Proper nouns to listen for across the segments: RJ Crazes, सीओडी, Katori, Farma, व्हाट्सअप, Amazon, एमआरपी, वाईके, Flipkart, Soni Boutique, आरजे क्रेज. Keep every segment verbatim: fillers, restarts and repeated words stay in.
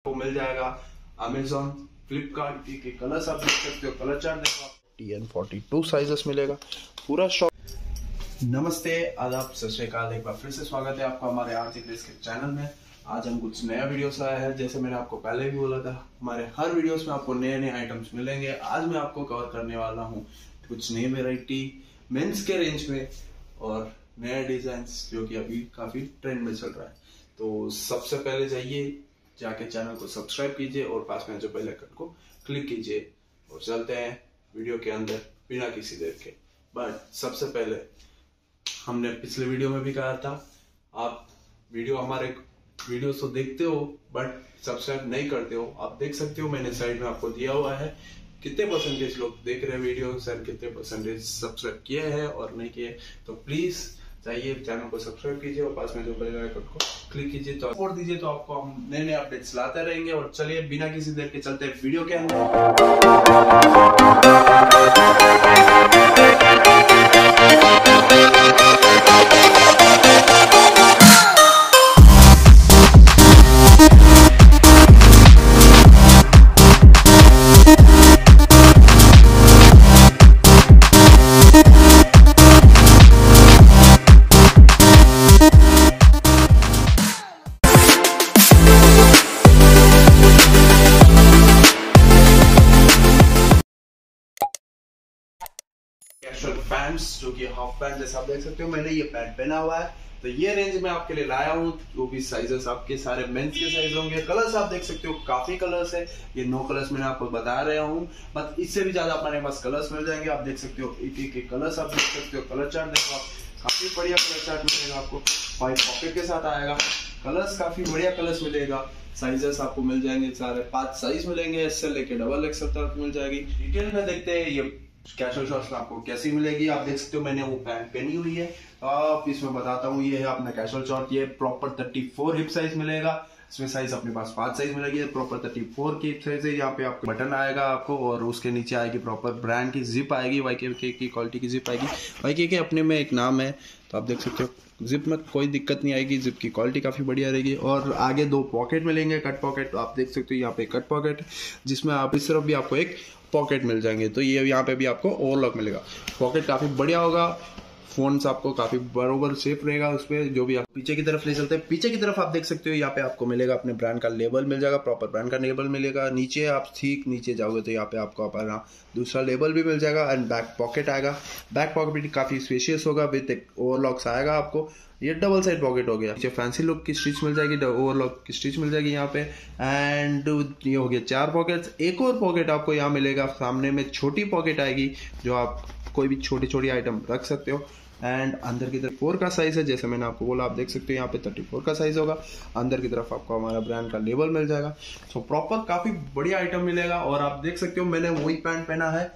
आपको मिल जाएगा अमेजॉन फ्लिपकार्ट के कलर्स आप देख सकते हो। कलर चार्ट देखो T N forty two sizes मिलेगा पूरा शॉप। नमस्ते आदाब सत श्री अकाल, एक बार फिर से स्वागत है आपका हमारे आरजे क्रेजेस के चैनल में। आज हम कुछ नया वीडियोस आया है, जैसे मैंने आपको पहले भी बोला था हमारे हर वीडियोस में आपको नए नए आइटम्स मिलेंगे। आज मैं आपको कवर करने वाला हूँ कुछ नई वेराइटी मेंस के रेंज में और नए डिजाइन्स जो कि अभी काफी ट्रेंड में चल रहा है। तो सबसे पहले जाइए जाके चैनल को सब्सक्राइब कीजिए और पास में जो बेल आइकन को क्लिक कीजिए और चलते हैं वीडियो के अंदर बिना किसी देर के। बट सबसे पहले हमने पिछले वीडियो में भी कहा था, आप वीडियो हमारे वीडियोस तो देखते हो बट सब्सक्राइब नहीं करते हो। आप देख सकते हो मैंने साइड में आपको दिया हुआ है कितने परसेंटेज लोग देख रहे हैं वीडियो सर, कितने परसेंटेज सब्सक्राइब किए हैं और नहीं किए। तो प्लीज जाइए चैनल को सब्सक्राइब कीजिए और पास में जो बेल आइकन को क्लिक कीजिए तो सपोर्ट दीजिए, तो आपको हम नए नए अपडेट्स लाते रहेंगे। और चलिए बिना किसी देर के चलते हैं वीडियो के जो कि हाफ पैंट जैसा आप देख सकते हो मैंने ये पैंट पहना हुआ है। तो ये रेंज में आपके लिए लाया हूँ, जो भी साइजेस आपके सारे मेंस के साइज होंगे। कलर्स आप देख सकते हो काफी कलर्स है, ये नौ कलर्स मैंने आपको बता रहा हूँ, बट इससे भी ज्यादा हमारे पास कलर्स मिल जाएंगे। आप देख सकते हो एक एक कलर्स आप देख सकते हो। कलर चार्ट देखो आप, काफी बढ़िया कलर चार्ट मिलेगा आपको, फाइव पॉकेट के साथ आएगा। कलर्स काफी बढ़िया कलर्स मिलेगा, साइजेस आपको मिल जाएंगे सारे, पांच साइज मिलेंगे, इससे लेके डबल एक्सल तक मिल जाएगी। डिटेल में देखते हैं ये कैशल शॉर्ट्स आपको कैसी मिलेगी। आप देख सकते हो मैंने वो पैंट पहनी हुई है, तो आप इसमें बताता हूँ ये है अपना कैशल शॉर्ट। ये proper thirty four hip size मिलेगा, इसमें साइज अपने पास पांच साइज मिलेगी। प्रॉपर थर्टी फोर की हिप साइज है, यहाँ पे आपको बटन आएगा आपको और उसके नीचे आएगी प्रॉपर ब्रांड की जिप आएगी, वाईके की क्वालिटी की जिप आएगी। वाईके के अपने में एक नाम है, तो आप देख सकते हो जिप में कोई दिक्कत नहीं आएगी, जिप की क्वालिटी काफ़ी बढ़िया रहेगी। और आगे दो पॉकेट मिलेंगे कट पॉकेट, तो आप देख सकते हो यहाँ पे कट पॉकेट जिसमें आप इस तरफ भी आपको एक पॉकेट मिल जाएंगे। तो ये यहाँ पे भी आपको ओवरलॉक मिलेगा, पॉकेट काफ़ी बढ़िया होगा, फोन्स आपको काफ़ी बराबर सेफ रहेगा उसमें। जो भी आप पीछे की तरफ ले चलते हैं, पीछे की तरफ आप देख सकते हो यहाँ पे आपको मिलेगा अपने ब्रांड का लेबल मिल जाएगा, प्रॉपर ब्रांड का लेबल मिलेगा। नीचे आप ठीक नीचे जाओगे तो यहाँ पे आपको अपना दूसरा लेबल भी मिल जाएगा एंड बैक पॉकेट आएगा। बैक पॉकेट भी काफ़ी स्पेशियस होगा विद एक ओवरलॉक्स आएगा आपको, ये डबल साइड पॉकेट हो गया। नीचे फैंसी लुक की स्टिच मिल जाएगी, ओवरलॉक की स्टिच मिल जाएगी यहाँ पे। एंड ये हो गया चार पॉकेट्स, एक और पॉकेट आपको यहाँ मिलेगा सामने में, छोटी पॉकेट आएगी जो आप कोई भी छोटी छोटी आइटम रख सकते हो। एंड अंदर की तरफ फोर का साइज है, जैसे मैंने आपको बोला, आप देख सकते हो यहाँ पे थर्टी फोर का साइज होगा। अंदर की तरफ आपको हमारा ब्रांड का लेबल मिल जाएगा। सो प्रॉपर काफ़ी बढ़िया आइटम मिलेगा। और आप देख सकते हो मैंने वही पैंट पहना है,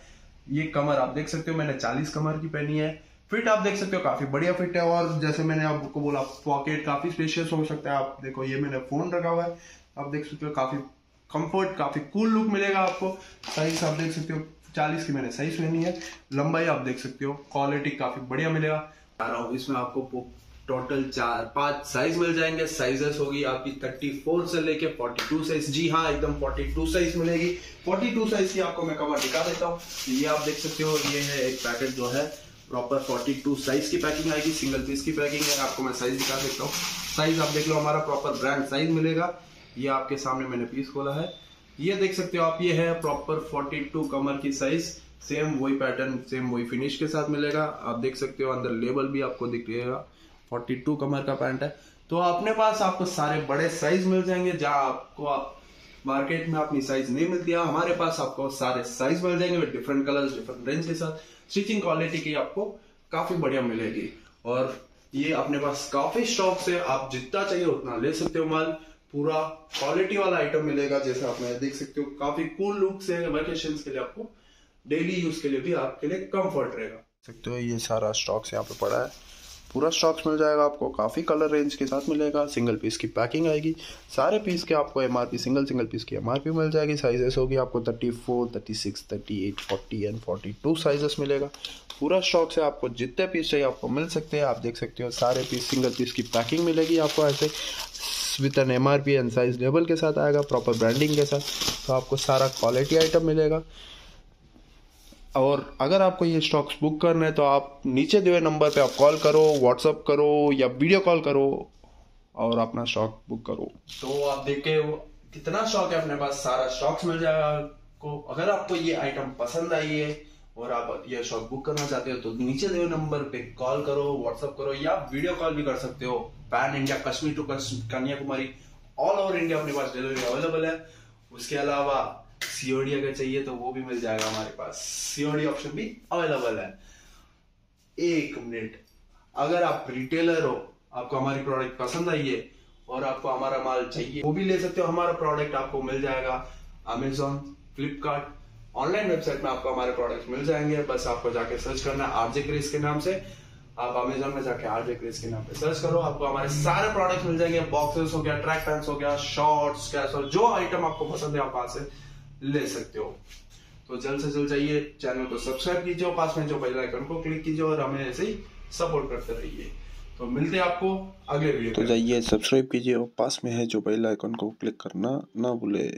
ये कमर आप देख सकते हो मैंने चालीस कमर की पहनी है। फिट आप देख सकते हो काफी बढ़िया फिट है, और जैसे मैंने आपको बोला पॉकेट काफी स्पेशियस हो सकता है। आप देखो ये मैंने फोन रखा हुआ है, आप देख सकते हो काफी कंफर्ट काफी कूल लुक मिलेगा आपको। साइज आप देख सकते हो चालीस की मैंने साइज लेनी है, लंबाई आप देख सकते हो, क्वालिटी काफी बढ़िया मिलेगा। आ रहा हूँ इसमें आपको टोटल चार पांच साइज मिल जाएंगे। साइजेस होगी आपकी थर्टी फोर से लेके फोर्टी टू साइज, जी हाँ एकदम फोर्टी टू साइज मिलेगी। फोर्टी टू साइज की आपको मैं कवर दिखा देता हूँ। ये आप देख सकते हो ये है एक पैकेट जो है प्रॉपर फोर्टी टू साइज की पैकिंग आएगी, सिंगल पीस की पैकिंग है। आपको मैं साइज दिखा देता हूँ, साइज आप देख लो हमारा प्रॉपर ब्रांड साइज मिलेगा। ये आपके सामने मैंने पीस खोला है, ये देख सकते हो आप, ये है प्रॉपर फोर्टी टू कमर की साइज, सेम वही पैटर्न सेम वही फिनिश के साथ मिलेगा। आप देख सकते हो अंदर लेबल भी आपको दिख रहेगा, फोर्टी टू कमर का पैंट है। तो अपने पास आपको सारे बड़े साइज मिल जाएंगे, जहाँ आपको आप मार्केट में अपनी साइज नहीं मिलती है, हमारे पास आपको सारे साइज मिल जाएंगे डिफरेंट कलर्स डिफरेंट रेंज के साथ। स्टिचिंग क्वालिटी की आपको काफी बढ़िया मिलेगी। और ये अपने पास काफी स्टॉक से, आप जितना चाहिए उतना ले सकते हो माल, पूरा क्वालिटी वाला आइटम मिलेगा। जैसे आप मैं देख सकते हो काफी कूल लुक से वेकेशंस के लिए आपको डेली यूज के लिए भी आपके लिए कंफर्ट रहेगा। सकते हो ये सारा स्टॉक यहाँ पे पड़ा है, पूरा स्टॉक्स मिल जाएगा आपको, काफ़ी कलर रेंज के साथ मिलेगा। सिंगल पीस की पैकिंग आएगी, सारे पीस के आपको एमआरपी, सिंगल सिंगल पीस की एमआरपी मिल जाएगी। साइजेस होगी आपको thirty four, thirty six, thirty eight, forty and forty two sizes मिलेगा। पूरा स्टॉक से आपको जितने पीस चाहिए आपको मिल सकते हैं। आप देख सकते हो सारे पीस, सिंगल पीस की पैकिंग मिलेगी आपको ऐसे with an एमआरपी and size label के साथ आएगा, प्रॉपर ब्रांडिंग के साथ। तो आपको सारा क्वालिटी आइटम मिलेगा। और अगर आपको ये स्टॉक्स बुक करना है तो आप नीचे दिए नंबर पे आप कॉल करो, व्हाट्सअप करो या वीडियो कॉल करो और अपना स्टॉक बुक करो। तो आप देखे कितना स्टॉक है अपने पास, सारा स्टॉक्स मिल जाएगा आपको। अगर आपको ये आइटम पसंद आई है और आप ये स्टॉक बुक करना चाहते हो तो नीचे दिए नंबर पे कॉल करो, व्हाट्सअप करो या वीडियो कॉल भी कर सकते हो। Pan India, Kashmir to Kanyakumari, all over India अपने पास डिलीवरी अवेलेबल है। उसके अलावा सीओडी अगर चाहिए तो वो भी मिल जाएगा हमारे पास, सीओडी ऑप्शन भी अवेलेबल है। एक मिनट, अगर आप रिटेलर हो, आपको हमारी प्रोडक्ट पसंद आई है और आपको हमारा माल चाहिए, वो भी ले सकते हो। हमारा प्रोडक्ट आपको मिल जाएगा अमेजॉन, फ्लिपकार्ट, ऑनलाइन वेबसाइट में आपको हमारे प्रोडक्ट मिल जाएंगे। बस आपको जाके सर्च करना आरजे क्रेज के नाम से। आप अमेजॉन में जाके आरजे क्रेज के नाम पे सर्च करो, आपको हमारे सारे प्रोडक्ट मिल जाएंगे। बॉक्सेस हो गया, ट्रैक पैंट्स हो गया, शॉर्ट्स, कैसोल, जो आइटम आपको पसंद है आप वहां से ले सकते हो। तो जल्द से जल्द जाइए, चैनल को सब्सक्राइब कीजिए, पास में जो बेल आइकन को क्लिक कीजिए और हमें ऐसे ही सपोर्ट करते रहिए। तो मिलते हैं आपको अगले वीडियो। तो जाइए, सब्सक्राइब कीजिए और पास में है जो बेल आइकन को क्लिक करना ना भूले।